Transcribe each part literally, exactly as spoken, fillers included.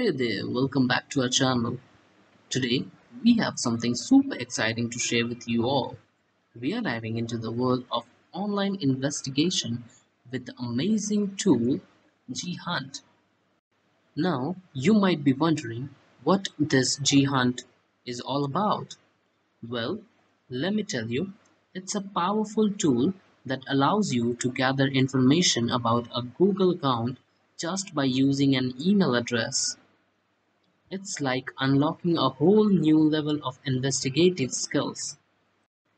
Hey there, welcome back to our channel. Today we have something super exciting to share with you all. We are diving into the world of online investigation with the amazing tool GHunt. Now you might be wondering what this GHunt is all about. Well, let me tell you, it's a powerful tool that allows you to gather information about a Google account just by using an email address. It's like unlocking a whole new level of investigative skills.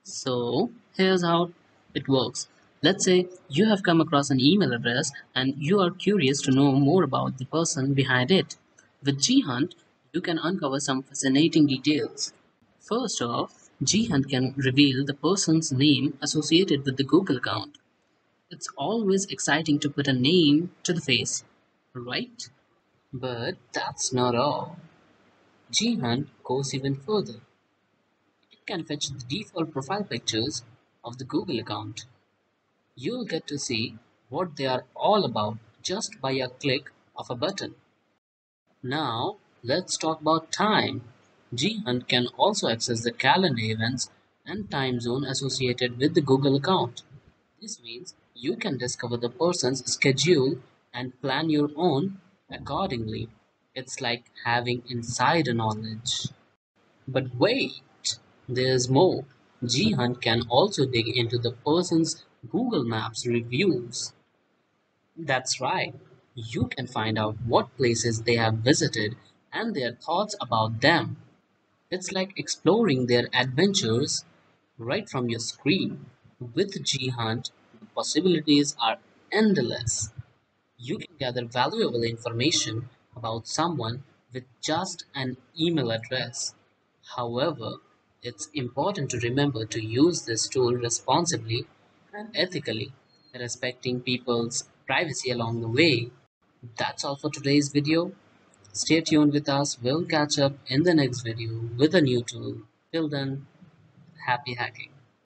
So here's how it works. Let's say you have come across an email address and you are curious to know more about the person behind it. With GHunt, you can uncover some fascinating details. First off, GHunt can reveal the person's name associated with the Google account. It's always exciting to put a name to the face, right? But that's not all. GHunt goes even further. It can fetch the default profile pictures of the Google account. You'll get to see what they are all about just by a click of a button. Now, let's talk about time. GHunt can also access the calendar events and time zone associated with the Google account. This means you can discover the person's schedule and plan your own accordingly. It's like having insider knowledge. But wait, there's more. GHunt can also dig into the person's Google Maps reviews. That's right, you can find out what places they have visited and their thoughts about them. It's like exploring their adventures right from your screen. With GHunt, the possibilities are endless. You can gather valuable information about someone with just an email address. However, it's important to remember to use this tool responsibly and ethically, respecting people's privacy along the way. That's all for today's video. Stay tuned with us. We'll catch up in the next video with a new tool. Till then, happy hacking.